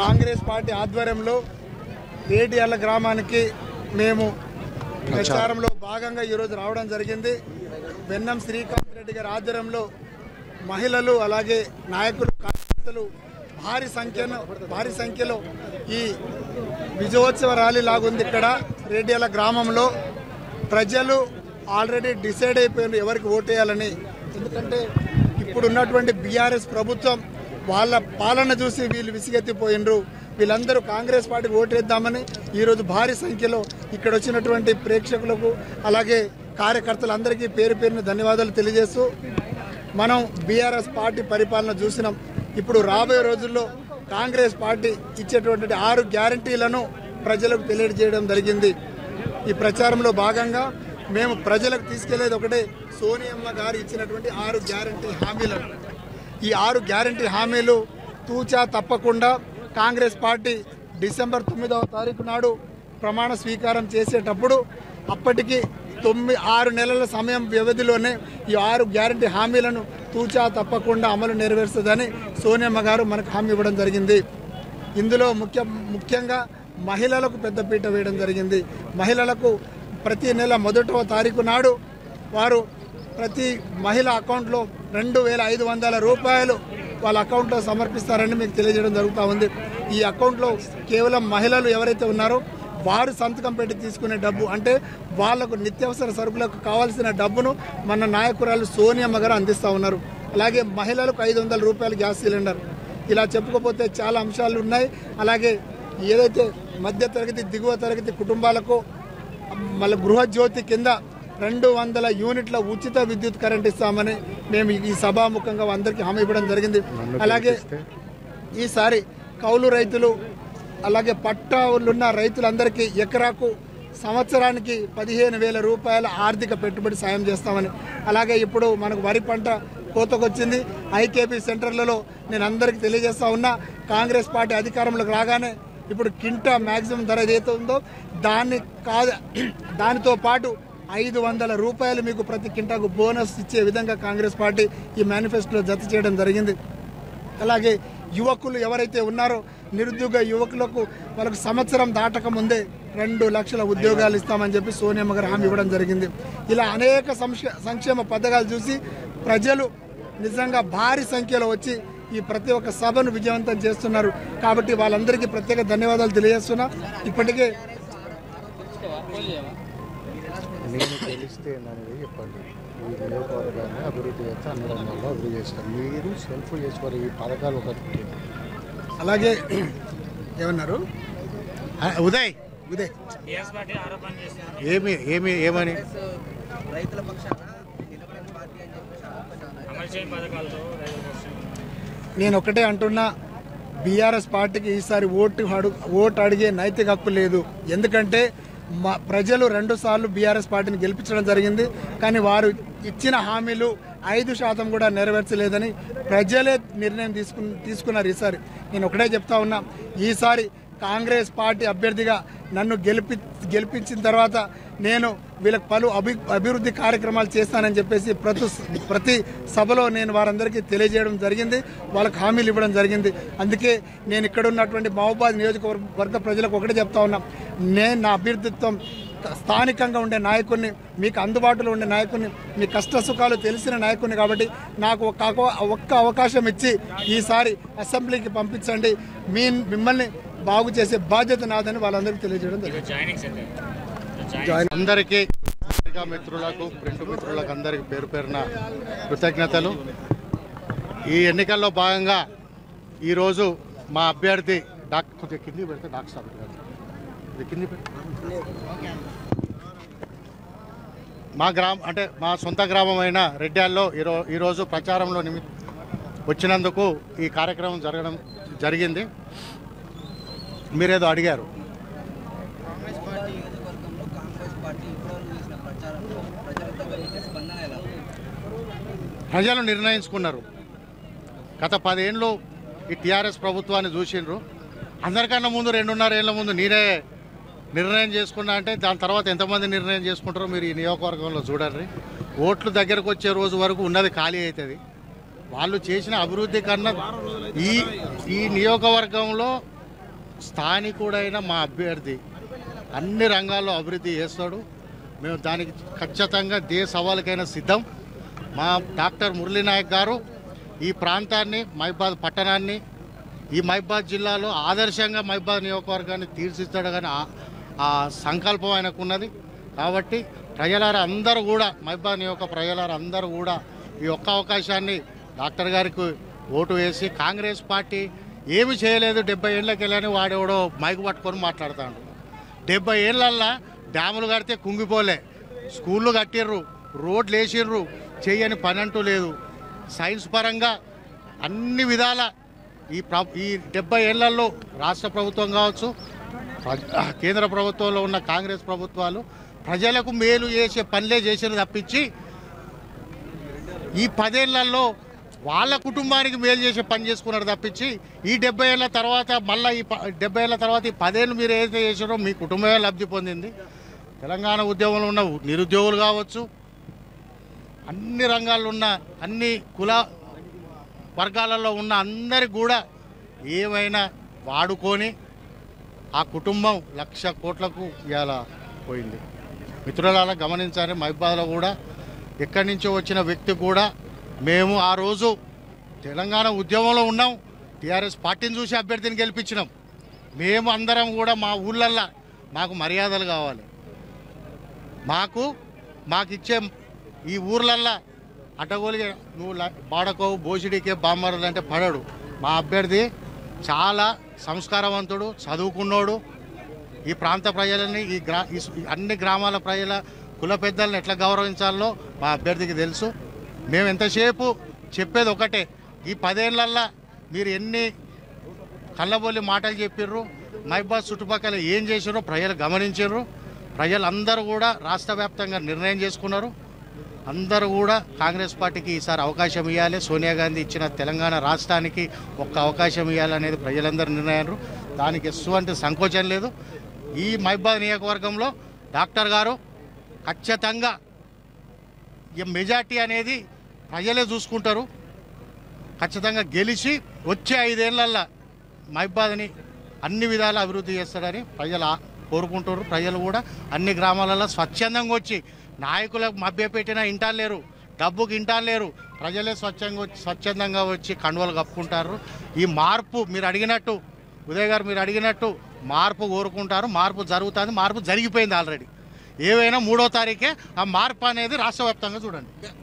Congress party ఆధ్వర్యంలో వేడియాల గ్రామానికి మేము ప్రచారంలో భాగంగా ఈ రోజు రావడం జరిగింది. వెన్నం శ్రీకాంత్ రెడ్డి గారి ఆధ్వర్యంలో మహిళలు అలాగే నాయకులు కార్యకర్తలు భారీ సంఖ్యలో ఈ విజయోత్సవ ర్యాలీ లాగుంది. ఇక్కడ రేడియాల గ్రామంలో ప్రజలు ఆల్రెడీ డిసైడ్ అయిపోయారు ఎవరికి ఓటేయాలని. ఎందుకంటే ఇప్పుడున్నటువంటి బీఆర్ఎస్ ప్రభుత్వం వాళ్ళ పాలన చూసి వీళ్ళు విసిగెత్తిపోయినరు. వీళ్ళందరూ కాంగ్రెస్ పార్టీకి ఓటేద్దామని ఈరోజు భారీ సంఖ్యలో ఇక్కడ వచ్చినటువంటి ప్రేక్షకులకు అలాగే కార్యకర్తలందరికీ పేరు పేరున ధన్యవాదాలు తెలియజేస్తూ, మనం బీఆర్ఎస్ పార్టీ పరిపాలన చూసినాం. ఇప్పుడు రాబోయే రోజుల్లో కాంగ్రెస్ పార్టీ ఇచ్చేటువంటి 6 గ్యారంటీలను ప్రజలకు తెలియజేయడం జరిగింది. ఈ ప్రచారంలో భాగంగా మేము ప్రజలకు తీసుకెళ్లేది ఒకటే, సోనియమ్మ గారు ఇచ్చినటువంటి 6 గ్యారంటీ హామీలను. ఈ 6 గ్యారంటీ హామీలు తూచా తప్పకుండా కాంగ్రెస్ పార్టీ డిసెంబర్ 9వ తారీఖు నాడు ప్రమాణ స్వీకారం చేసేటప్పుడు అప్పటికి 6 నెలల సమయం వ్యవధిలోనే ఈ 6 గ్యారంటీ హామీలను తూచా తప్పకుండా అమలు నెరవేరుస్తుందని సోనియమ్మ గారు మనకు హామీ ఇవ్వడం జరిగింది. ఇందులో ముఖ్యంగా మహిళలకు పెద్దపీట వేయడం జరిగింది. మహిళలకు ప్రతి నెల 1వ తారీఖు నాడు వారు ప్రతి మహిళ అకౌంట్లో 2500 రూపాయలు వాళ్ళ అకౌంట్లో సమర్పిస్తారని మీకు తెలియజేయడం జరుగుతూ ఉంది. ఈ అకౌంట్లో కేవలం మహిళలు ఎవరైతే ఉన్నారో వారు సంతకం పెట్టి తీసుకునే డబ్బు, అంటే వాళ్లకు నిత్యావసర సరుకులకు కావాల్సిన డబ్బును మన నాయకురాలు సోనియమ్మ గారు అందిస్తూ ఉన్నారు. అలాగే మహిళలకు 500 రూపాయలు గ్యాస్ సిలిండర్. ఇలా చెప్పుకోపోతే చాలా అంశాలు ఉన్నాయి. అలాగే ఏదైతే మధ్యతరగతి దిగువ తరగతి కుటుంబాలకు మళ్ళీ గృహజ్యోతి కింద 200 యూనిట్ల ఉచిత విద్యుత్ కరెంట్ ఇస్తామని మేము ఈ సభాముఖంగా అందరికీ హామీ ఇవ్వడం జరిగింది. అలాగే ఈసారి కౌలు రైతులు అలాగే పట్టాలున్న రైతులందరికీ ఎకరాకు సంవత్సరానికి 15,000 రూపాయల ఆర్థిక పెట్టుబడి సాయం చేస్తామని. అలాగే ఇప్పుడు మనకు వరి పంట కోతకొచ్చింది. ఐకేపీ సెంటర్లలో నేను అందరికీ తెలియజేస్తా ఉన్నా, కాంగ్రెస్ పార్టీ అధికారంలోకి రాగానే ఇప్పుడు కింటా మ్యాక్సిమం ధర ఏదైతే ఉందో దానితో పాటు 500 రూపాయలు మీకు ప్రతి కింటాకు బోనస్ ఇచ్చే విధంగా కాంగ్రెస్ పార్టీ ఈ మేనిఫెస్టోలో జత చేయడం జరిగింది. అలాగే యువకులు ఎవరైతే ఉన్నారో నిరుద్యోగ యువకులకు వాళ్ళకు సంవత్సరం దాటకముందే 2 లక్షల ఉద్యోగాలు ఇస్తామని చెప్పి సోనియమ్మ గారు హామీ ఇవ్వడం జరిగింది. ఇలా అనేక సంక్షేమ పథకాలు చూసి ప్రజలు నిజంగా భారీ సంఖ్యలో వచ్చి ఈ ప్రతి ఒక్క సభను విజయవంతం చేస్తున్నారు. కాబట్టి వాళ్ళందరికీ ప్రత్యేక ధన్యవాదాలు తెలియజేస్తున్నా. ఇప్పటికే అభివృద్ధి చేస్తే అన్ని రంగాల్లో అభివృద్ధి చేస్తారు మీరు సెల్ఫ్ చేసుకోవాలి. ఈ పథకాలు ఒకటి అలాగే ఏమన్నారు ఉదయ్ ఏమని నేను ఒకటే అంటున్నా, బీఆర్ఎస్ పార్టీకి ఈసారి ఓటు అడిగే నైతిక హక్కు లేదు. ఎందుకంటే ప్రజలు 2 సార్లు బీఆర్ఎస్ పార్టీని గెలిపించడం జరిగింది, కానీ వారు ఇచ్చిన హామీలు 5% కూడా నెరవేర్చలేదని ప్రజలే నిర్ణయం తీసుకున్నారు. ఈసారి నేను ఒకటే చెప్తా ఉన్నా, ఈసారి కాంగ్రెస్ పార్టీ అభ్యర్థిగా నన్ను గెలిపించిన తర్వాత నేను వీళ్ళకి పలు అభివృద్ధి కార్యక్రమాలు చేస్తానని చెప్పేసి ప్రతి సభలో నేను వారందరికీ తెలియజేయడం జరిగింది, వాళ్ళకి హామీలు ఇవ్వడం జరిగింది. అందుకే నేను ఇక్కడ ఉన్నటువంటి మహబూబాబాద్ నియోజకవర్గ ప్రజలకు ఒకటే చెప్తా ఉన్నా, నేను నా అభ్యర్థిత్వం స్థానికంగా ఉండే నాయకుడిని, మీకు అందుబాటులో ఉండే నాయకుడిని, మీ కష్ట సుఖాలు తెలిసిన నాయకుడిని. కాబట్టి నాకు ఒక్క అవకాశం ఇచ్చి ఈసారి అసెంబ్లీకి పంపించండి, మిమ్మల్ని బాగు చేసే బాధ్యత నాదని వాళ్ళందరికీ తెలియజేయడం జరిగింది. అందరికీ మిత్రులకు ప్రింట్ మిత్రులకు అందరికీ పేరు పేరున కృతజ్ఞతలు. ఈ ఎన్నికల్లో భాగంగా ఈరోజు మా అభ్యర్థి మా సొంత గ్రామమైన రెడ్యాల్లో ఈరోజు ప్రచారంలో వచ్చినందుకు ఈ కార్యక్రమం జరగడం జరిగింది. మీరేదో అడిగారు, ప్రజలు నిర్ణయించుకున్నారు. గత 10 ఏళ్ళు ఈ టీఆర్ఎస్ ప్రభుత్వాన్ని చూసిండ్రు. అందరికన్నా ముందు 2.5 ఏళ్ల ముందు నేనే నిర్ణయం చేసుకున్నా అంటే దాని తర్వాత ఎంతమంది నిర్ణయం చేసుకుంటారో మీరు ఈ నియోజకవర్గంలో చూడండి. ఓట్లు దగ్గరకు వచ్చే రోజు వరకు ఉన్నది ఖాళీ అవుతుంది. వాళ్ళు చేసిన అభివృద్ధి కన్నా ఈ నియోజకవర్గంలో స్థానికుడైన మా అభ్యర్థి అన్ని రంగాల్లో అభివృద్ధి చేస్తాడు. మేము దానికి ఖచ్చితంగా దే సవాలుకైనా సిద్ధం. మా డాక్టర్ మురళి నాయక్ గారు ఈ ప్రాంతాన్ని, మహబూబాబాద్ పట్టణాన్ని, ఈ మహబూబాబాద్ జిల్లాలో ఆదర్శంగా మహబూబాబాద్ నియోజకవర్గాన్ని తీర్చిస్తాడు కానీ ఆ సంకల్పం ఆయనకున్నది. కాబట్టి ప్రజలందరూ కూడా, మహబూబాబాద్ నియోజక ప్రజలందరూ కూడా ఈ ఒక్క అవకాశాన్ని డాక్టర్ గారికి ఓటు వేసి, కాంగ్రెస్ పార్టీ ఏమి చేయలేదు 70 ఏళ్ళకి వెళ్ళని వాడెవడో మైకు పట్టుకొని మాట్లాడుతాడు. 70 ఏళ్ళల్లో డ్యాములు కడితే కుంగిపోలే, స్కూళ్ళు కట్టిర్రు, రోడ్లు వేసిర్రు, చేయని పని అంటూ లేదు. సైన్స్ పరంగా అన్ని విధాల ఈ 70 ఏళ్లలో రాష్ట్ర ప్రభుత్వం కావచ్చు, కేంద్ర ప్రభుత్వంలో ఉన్న కాంగ్రెస్ ప్రభుత్వాలు ప్రజలకు మేలు చేసే పనులే చేసేది తప్పించి ఈ 10 ఏళ్లలో వాళ్ళ కుటుంబానికి మేలు చేసే పని చేసుకున్నారు తప్పించి ఈ 70 ఏళ్ళ తర్వాత మళ్ళీ ఈ 70 ఏళ్ళ తర్వాత ఈ 10 ఏళ్ళు మీరు ఏదైతే చేసారో మీ కుటుంబమే లబ్ధి పొందింది. తెలంగాణ ఉద్యమంలో ఉన్న నిరుద్యోగులు కావచ్చు, అన్ని రంగాల్లో ఉన్న అన్ని కుల వర్గాలలో ఉన్న అందరికి కూడా ఏమైనా వాడుకొని ఆ కుటుంబం 1,00,00,000 కోట్లకు ఇవాళ పోయింది. మిత్రులారా గమనించాలి, మహబూబాబాద్లో కూడా ఎక్కడి నుంచో వచ్చిన వ్యక్తి కూడా మేము ఆ రోజు తెలంగాణ ఉద్యమంలో ఉన్నాం, టీఆర్ఎస్ పార్టీని చూసి అభ్యర్థిని గెలిపించినాం. మేము అందరం కూడా మా ఊళ్ళల్లో మాకు మర్యాదలు కావాలి, మాకిచ్చే ఈ ఊర్లల్లో అటగోలిగా నువ్వు బాడకో బోసిడికే బామ్మరులు అంటే పడాడు. మా అభ్యర్థి చాలా సంస్కారవంతుడు, చదువుకున్నోడు. ఈ ప్రాంత ప్రజలని, అన్ని గ్రామాల ప్రజల కుల పెద్దలను ఎట్లా గౌరవించాలో మా అభ్యర్థికి తెలుసు. మేము ఎంతసేపు చెప్పేది ఒకటే, ఈ 10 ఏళ్ళల్లో మీరు ఎన్ని కళ్ళబొల్లి మాటలు చెప్పిర్రు, మహబూబాబాద్ చుట్టుపక్కల ఏం చేసిర్రో ప్రజలు గమనించారు. ప్రజలందరూ కూడా రాష్ట్ర వ్యాప్తంగా నిర్ణయం చేసుకున్నారు. అందరూ కూడా కాంగ్రెస్ పార్టీకి ఈసారి అవకాశం ఇవ్వాలి, సోనియా గాంధీ ఇచ్చిన తెలంగాణ రాష్ట్రానికి ఒక్క అవకాశం ఇవ్వాలనేది ప్రజలందరూ నిర్ణయారు. దానికి ఎటువంటి సంకోచం లేదు. ఈ మహబూబాబాద్ నియోజకవర్గంలో డాక్టర్ గారు ఖచ్చితంగా ఈ మెజార్టీ అనేది ప్రజలే చూసుకుంటారు. ఖచ్చితంగా గెలిచి వచ్చే 5 ఏళ్లల్లో మహబూబాబాద్ని అన్ని విధాల అభివృద్ధి చేస్తాడని ప్రజలు కోరుకుంటారు. ప్రజలు కూడా అన్ని గ్రామాలలో స్వచ్ఛందంగా వచ్చి నాయకులకు మభ్యపెట్టినా ఇంటారు లేరు, డబ్బుకి ఇంటారు లేరు, ప్రజలే స్వచ్ఛందంగా వచ్చి కండువలు కప్పుకుంటారు. ఈ మార్పు మీరు అడిగినట్టు, ఉదయ్ గారు మీరు అడిగినట్టు మార్పు కోరుకుంటారు, మార్పు జరుగుతుంది, మార్పు జరిగిపోయింది ఆల్రెడీ. ఏవైనా 3వ తారీఖే ఆ మార్పు అనేది రాష్ట్ర వ్యాప్తంగా చూడండి.